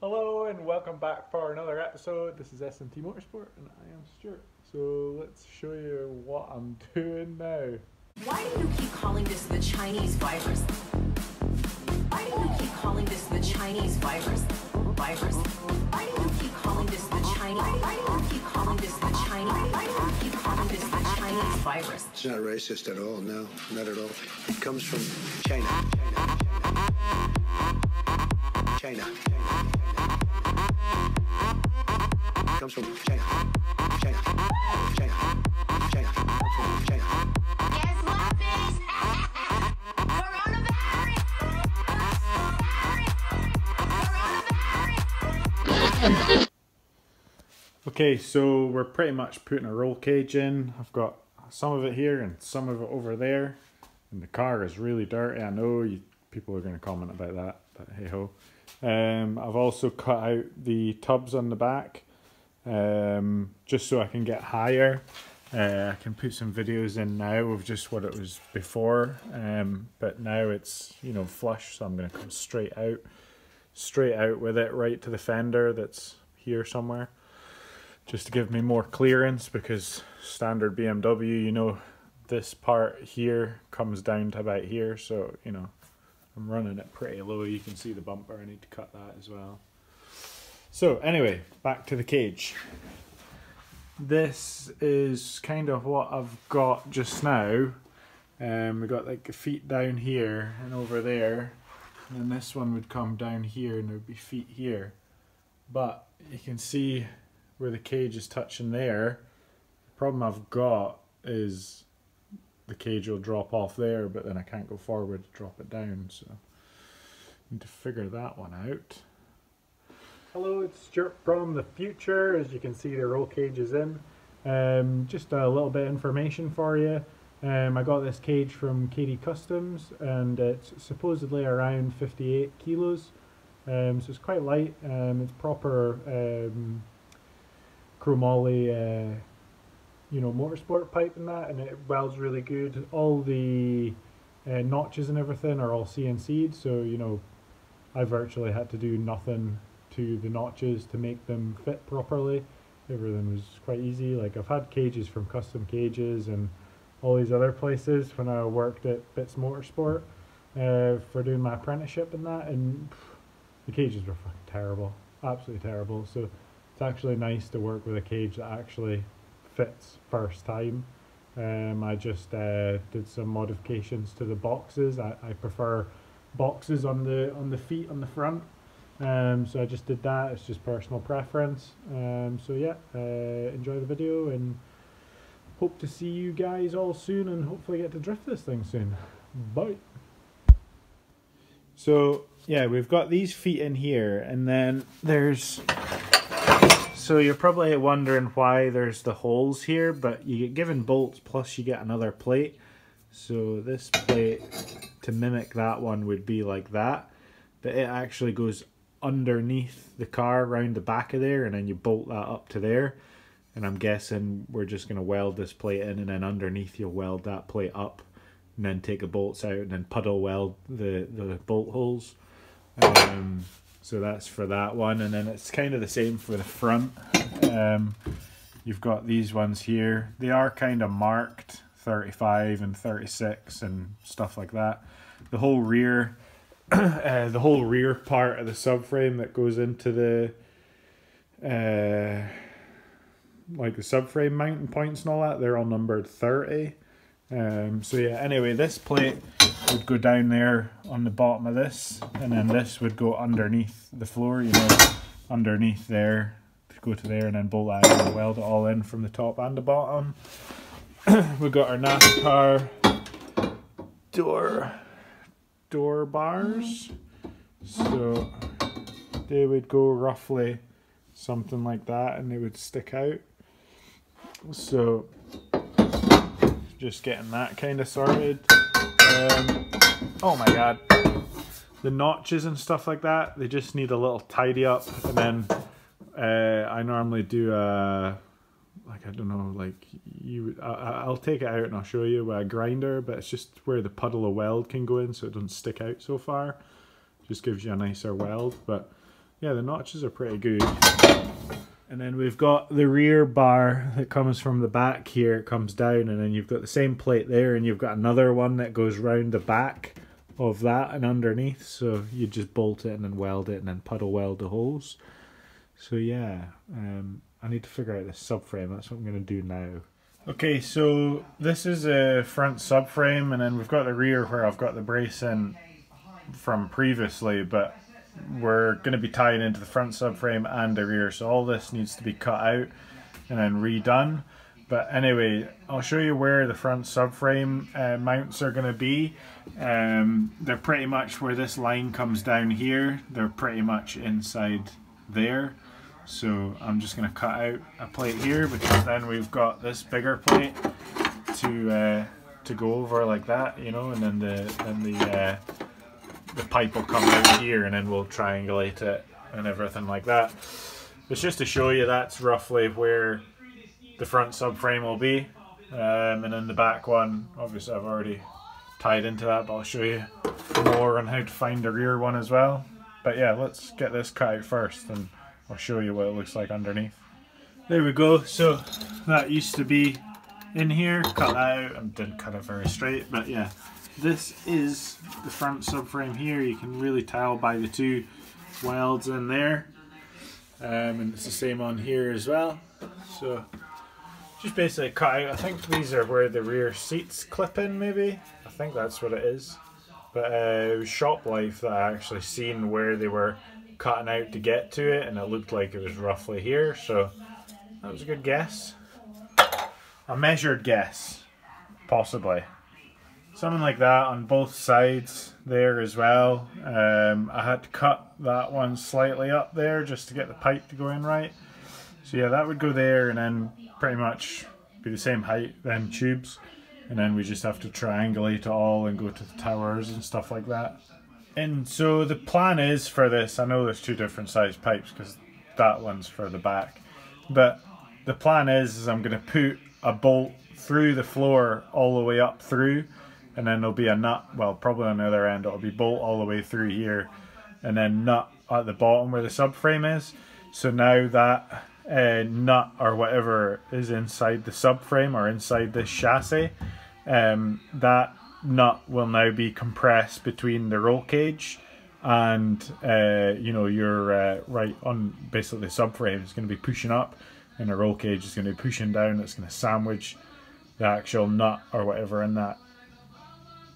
Hello and welcome back for another episode. This is SMT Motorsport and I am Stuart. So let's show you what I'm doing now. Why do you keep calling this the Chinese virus? Why do you keep calling this the Chinese virus? Why do you keep calling this the Chinese? Why do you keep calling this the Chinese? Why do you keep calling this the Chinese virus? It's not racist at all. No, not at all. It comes from China. China. It comes from China. China. China. China. China. Guess what, bitch? Coronavirus! Coronavirus! Okay, so we're pretty much putting a roll cage in. I've got some of it here and some of it over there. And the car is really dirty. I know people are going to comment about that, but hey ho. I've also cut out the tubs on the back. Just so I can get higher. I can put some videos in now of just what it was before, but now it's, you know, flush, so I'm going to come straight out with it right to the fender that's here somewhere, just to give me more clearance, because standard BMW, you know, this part here comes down to about here, so, you know, I'm running it pretty low. You can see the bumper, I need to cut that as well. So anyway, back to the cage. This is kind of what I've got just now. We've got like the feet down here and over there, and then this one would come down here and there would be feet here. But you can see where the cage is touching there. The problem I've got is the cage will drop off there, but then I can't go forward to drop it down, so I need to figure that one out. Hello, it's Stuart from the future. As you can see, the roll cage is in. Just a little bit of information for you. I got this cage from KD Kustoms and it's supposedly around 58 kilos. So it's quite light. It's proper chromoly, you know, motorsport pipe in that, and it welds really good. All the notches and everything are all CNC'd, so, you know, I virtually had to do nothing to the notches to make them fit properly. Everything was quite easy. Like, I've had cages from Custom Cages and all these other places when I worked at Bits Motorsport for doing my apprenticeship and that, and the cages were fucking terrible, absolutely terrible. So it's actually nice to work with a cage that actually fits first time. I just did some modifications to the boxes. I prefer boxes on the feet on the front. So I just did that. It's just personal preference. So yeah, enjoy the video and hope to see you guys all soon, and hopefully get to drift this thing soon. Bye. So yeah, we've got these feet in here, and then there's, so you're probably wondering why there's the holes here, but you get given bolts plus you get another plate. So this plate to mimic that one would be like that, but it actually goes underneath the car around the back of there, and then you bolt that up to there, and I'm guessing we're just going to weld this plate in, and then underneath you'll weld that plate up, and then take the bolts out and then puddle weld the bolt holes. So that's for that one, and then it's kind of the same for the front. You've got these ones here. They are kind of marked 35 and 36 and stuff like that. The whole rear the whole rear part of the subframe that goes into the like the subframe mounting points and all that, they're all numbered 30. So yeah, anyway, this plate would go down there on the bottom of this, and then this would go underneath the floor, you know, underneath there to go to there, and then bolt that out and weld it all in from the top and the bottom. We've got our NASCAR door bars, so they would go roughly something like that, and they would stick out, so just getting that kind of sorted. Oh my god, the notches and stuff like that, they just need a little tidy up, and then I normally do a, like, I don't know, like, I'll take it out and I'll show you with a grinder, but it's just where the puddle of weld can go in so it doesn't stick out so far. Just gives you a nicer weld, but yeah, the notches are pretty good. And then we've got the rear bar that comes from the back here, it comes down, and then you've got the same plate there, and you've got another one that goes round the back of that and underneath, so you just bolt it and then weld it and then puddle weld the holes. So yeah, I need to figure out this subframe, that's what I'm going to do now. Okay, so this is a front subframe, and then we've got the rear where I've got the brace in from previously, but we're going to be tying into the front subframe and the rear, so all this needs to be cut out and then redone. But anyway, I'll show you where the front subframe mounts are going to be. They're pretty much where this line comes down here, they're pretty much inside there. So I'm just going to cut out a plate here, because then we've got this bigger plate to go over like that, you know, and then the pipe will come out here, and then we'll triangulate it and everything like that. It's just to show you that's roughly where the front subframe will be, and then the back one, obviously I've already tied into that, but I'll show you more on how to find the rear one as well. But yeah, let's get this cut out first and I'll show you what it looks like underneath. There we go, so that used to be in here, cut that out, and didn't cut it very straight, but yeah. This is the front subframe here, you can really tell by the two welds in there, and it's the same on here as well. So just basically cut out, I think these are where the rear seats clip in maybe, I think that's what it is, but it was Shop Life that I actually seen where they were cutting out to get to it, and it looked like it was roughly here, so that was a good guess, a measured guess possibly. Something like that on both sides there as well. I had to cut that one slightly up there just to get the pipe to go in right. So yeah, that would go there and then pretty much be the same height, them tubes. And then we just have to triangulate it all and go to the towers and stuff like that. And so the plan is for this, I know there's two different size pipes because that one's for the back. But the plan is I'm gonna put a bolt through the floor all the way up through. And then there'll be a nut, well probably on the other end, it'll be bolt all the way through here and then nut at the bottom where the subframe is. So now that nut or whatever is inside the subframe or inside this chassis, that nut will now be compressed between the roll cage and you know, your right on basically the subframe is going to be pushing up and the roll cage is going to be pushing down. It's going to sandwich the actual nut or whatever in that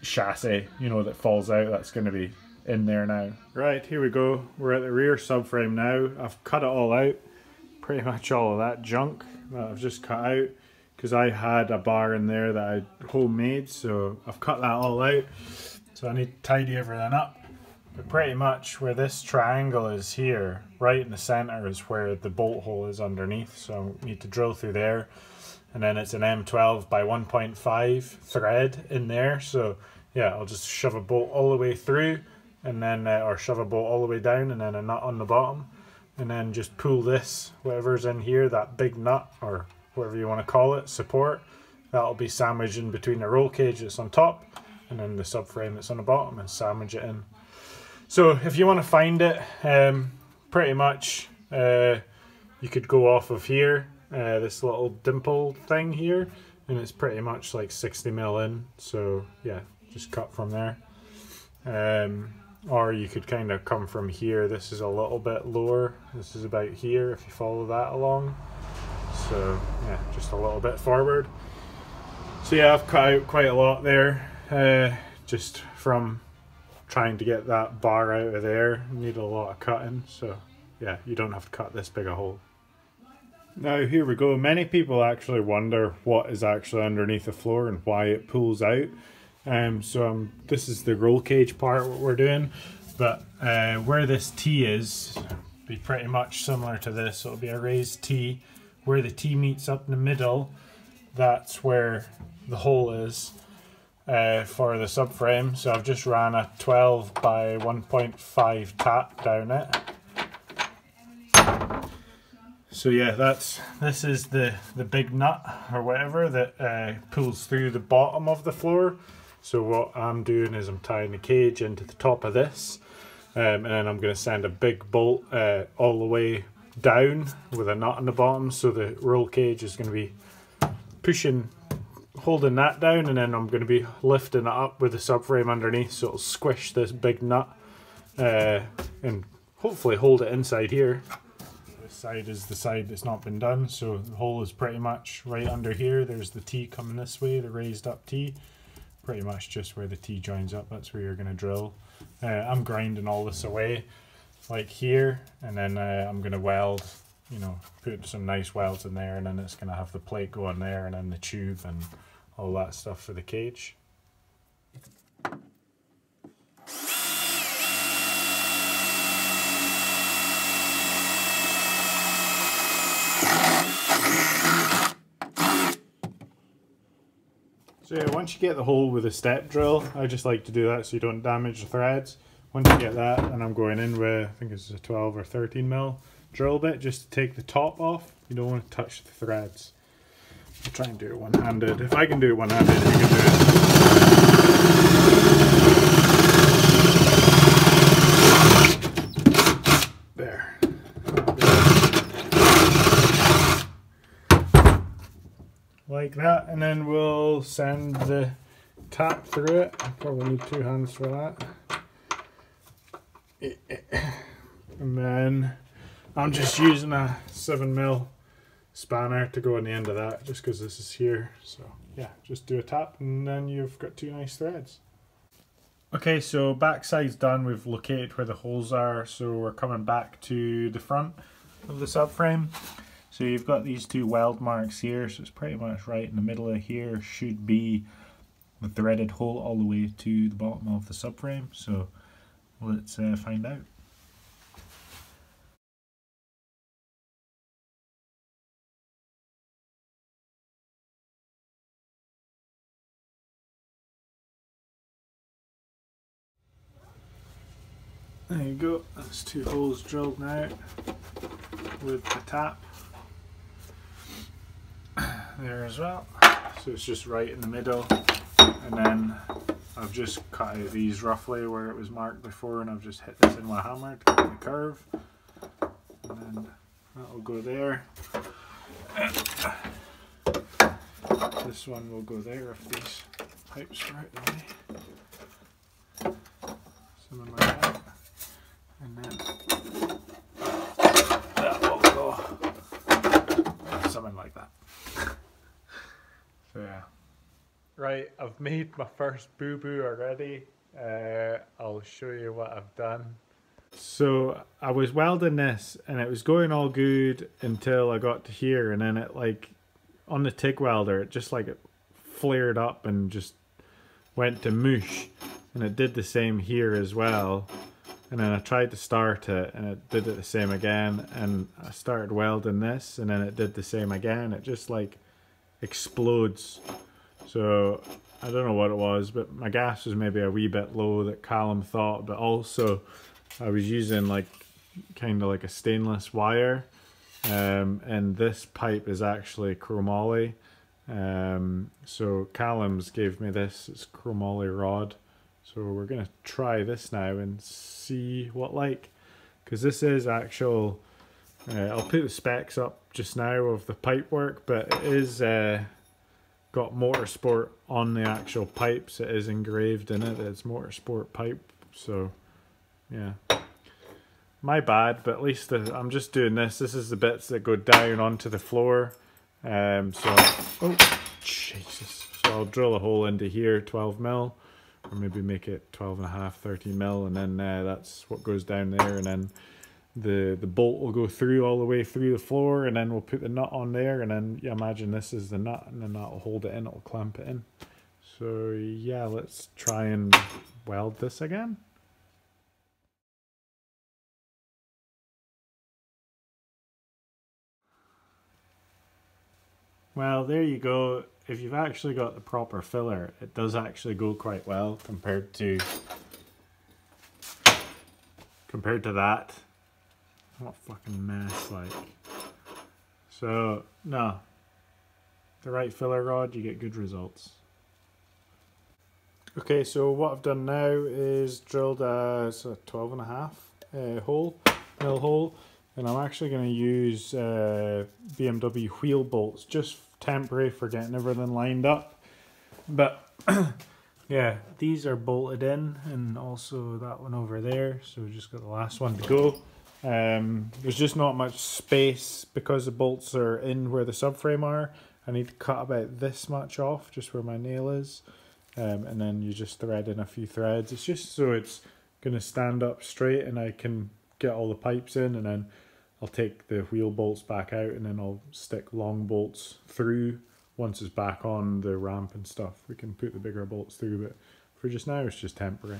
chassis, you know, that falls out, that's going to be in there now. Right, here we go, we're at the rear subframe now. I've cut it all out, pretty much all of that junk that I've just cut out, because I had a bar in there that I homemade, so I've cut that all out, so I need to tidy everything up. But pretty much where this triangle is here, right in the center is where the bolt hole is underneath, so I need to drill through there. And then it's an M12 by 1.5 thread in there, so yeah, I'll just shove a bolt all the way through and then or shove a bolt all the way down and then a nut on the bottom, and then just pull this, whatever's in here, that big nut or whatever you want to call it, support, that'll be sandwiched in between the roll cage that's on top and then the subframe that's on the bottom, and sandwich it in. So if you want to find it, pretty much you could go off of here, this little dimple thing here, and it's pretty much like 60mm in, so yeah, just cut from there. Or you could kind of come from here, this is a little bit lower, this is about here if you follow that along, so yeah, just a little bit forward. So yeah, I've cut out quite a lot there, just from trying to get that bar out of there, you need a lot of cutting, so yeah, you don't have to cut this big a hole. Now here we go, many people actually wonder what is actually underneath the floor and why it pulls out. This is the roll cage part, what we're doing, but where this T is, be pretty much similar to this, so it'll be a raised T. Where the T meets up in the middle, that's where the hole is for the subframe. So I've just ran a 12 by 1.5 tap down it. So yeah, this is the big nut or whatever that pulls through the bottom of the floor. So what I'm doing is I'm tying the cage into the top of this, and then I'm going to send a big bolt all the way down with a nut on the bottom, so the roll cage is going to be pushing, holding that down, and then I'm going to be lifting it up with the subframe underneath, so it'll squish this big nut and hopefully hold it inside here. This side is the side that's not been done, so the hole is pretty much right under here. There's the T coming this way, the raised up T, pretty much just where the T joins up, that's where you're going to drill. I'm grinding all this away like here, and then I'm going to weld, you know, put some nice welds in there, and then it's going to have the plate go on there, and then the tube and all that stuff for the cage. So yeah, once you get the hole with a step drill, I just like to do that so you don't damage the threads. Once you get that, and I'm going in with, I think it's a 12 or 13 mil drill bit, just to take the top off. You don't want to touch the threads. I'll try and do it one-handed. If I can do it one-handed, you can do it. There. Like that, and then we'll send the tap through it. I probably need two hands for that. And then I'm just using a 7mm spanner to go on the end of that, just because this is here. So yeah, just do a tap and then you've got two nice threads. Okay, so back side's done. We've located where the holes are, so we're coming back to the front of the subframe. So you've got these two weld marks here, so it's pretty much right in the middle of here should be the threaded hole all the way to the bottom of the subframe, so let's find out. There you go, that's two holes drilled now with the tap there as well, so it's just right in the middle, and then I've just cut out these roughly where it was marked before, and I've just hit this in my hammer to get the curve, and then that'll go there. This one will go there if these pipes are out the way, something like that, and then that will go something like that. Yeah. Right, I've made my first boo-boo already. I'll show you what I've done. So I was welding this and it was going all good until I got to here, and then it, like on the TIG welder, it just like it flared up and just went to mush, and it did the same here as well. And then I tried to start it and it did it the same again, and I started welding this and then it did the same again. It just like explodes. So I don't know what it was, but my gas was maybe a wee bit low that Callum thought, but also I was using like kind of like a stainless wire, and this pipe is actually chromoly. So Callum's gave me this, it's chromoly rod, so we're gonna try this now and see what, like, because this is actual, I'll put the specs up just now of the pipe work, but it is got Motorsport on the actual pipes. It is engraved in it. It's Motorsport pipe. So yeah, my bad. But at least I'm just doing this. This is the bits that go down onto the floor. So oh Jesus! So I'll drill a hole into here, 12mm, or maybe make it 12.5, 13mm, and then that's what goes down there, and then the bolt will go through all the way through the floor, and then we'll put the nut on there, and then you imagine this is the nut, and then that will hold it in, it'll clamp it in. So yeah, let's try and weld this again. Well, there you go. If you've actually got the proper filler, it does actually go quite well compared to that. What a fucking mess, like. So, no. The right filler rod, you get good results. Okay, so what I've done now is drilled a 12.5 mill hole, and I'm actually going to use BMW wheel bolts, just temporary for getting everything lined up. But yeah, these are bolted in, and also that one over there, so we just got the last one to go. There's just not much space because the bolts are in where the subframe are. I need to cut about this much off, just where my nail is, and then you just thread in a few threads. It's just so it's going to stand up straight and I can get all the pipes in, and then I'll take the wheel bolts back out, and then I'll stick long bolts through. Once it's back on the ramp and stuff, we can put the bigger bolts through, but for just now it's just temporary.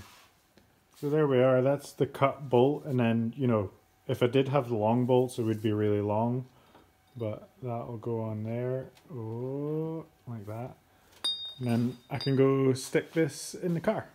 So there we are, that's the cut bolt, and then, you know, if I did have the long bolts, it would be really long, but that'll go on there, oh, like that. And then I can go stick this in the car.